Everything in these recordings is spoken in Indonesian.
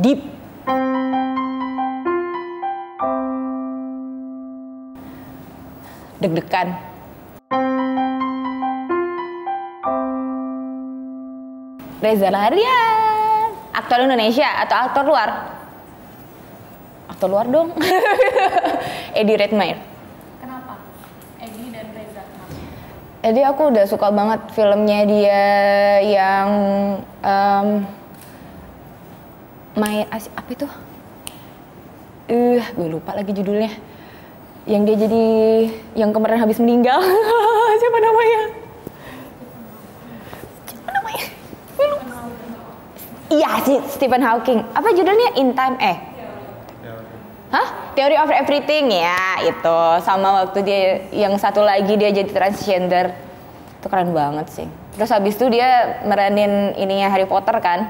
deep. Deg-degan. Reza Rahadian, aktor Indonesia atau aktor luar? Aktor luar dong. Eddie Redmayne. Kenapa? Eddie dan Reza kenapa? Eddie aku udah suka banget filmnya dia yang apa itu? Gue lupa lagi judulnya. Yang dia jadi, yang kemarin habis meninggal. Siapa namanya? Iya, Stephen Hawking. Apa judulnya? In Time, Theory of Everything, ya itu. Sama waktu dia, yang satu lagi dia jadi transgender. Itu keren banget sih. Terus habis itu dia meranin ininya Harry Potter kan?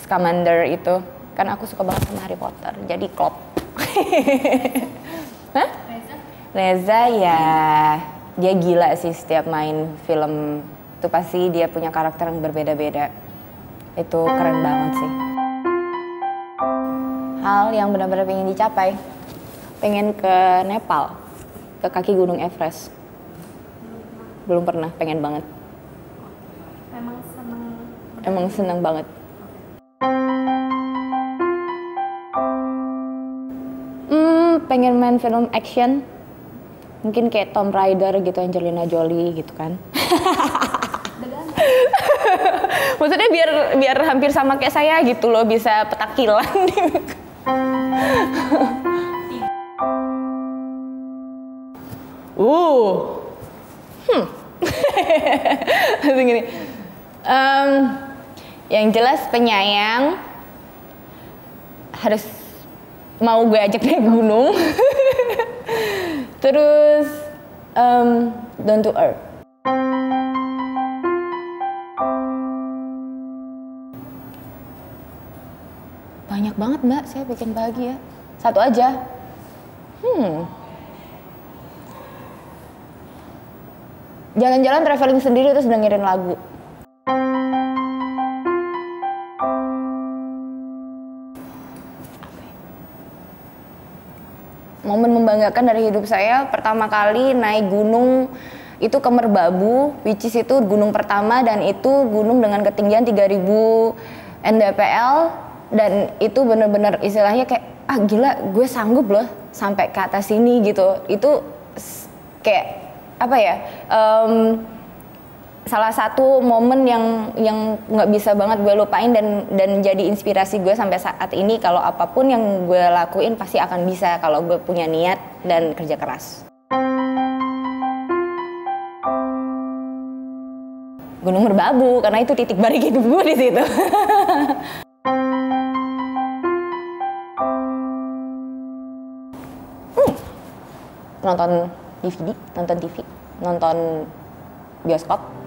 Scamander itu. Kan aku suka banget sama Harry Potter, jadi klop. Hah? Reza ya, dia gila sih setiap main film. Itu pasti dia punya karakter yang berbeda-beda. Itu keren banget sih. Hal yang benar-benar pengen dicapai, pengen ke Nepal, ke kaki Gunung Everest. Belum pernah, pengen banget. Emang seneng banget. Pengen main film action, mungkin kayak Tomb Raider gitu, Angelina Jolie gitu kan. Maksudnya biar hampir sama kayak saya gitu loh, bisa petakilan. Gini. Yang jelas penyayang, harus mau gue ajak naik gunung. Terus down to earth. Banyak banget mbak, saya bikin bahagia. Satu aja. Jalan-jalan traveling sendiri terus dengerin lagu. Momen membanggakan dari hidup saya, pertama kali naik gunung itu Kemerbabu, which is itu gunung pertama, dan itu gunung dengan ketinggian 3000 mdpl, dan itu bener-bener istilahnya kayak, ah gila gue sanggup loh sampai ke atas sini gitu. Itu kayak apa ya, salah satu momen yang nggak bisa banget gue lupain dan jadi inspirasi gue sampai saat ini. Kalau apapun yang gue lakuin pasti akan bisa kalau gue punya niat dan kerja keras. Gunung Merbabu karena itu titik balik hidup gue di situ. Nonton DVD, nonton bioskop.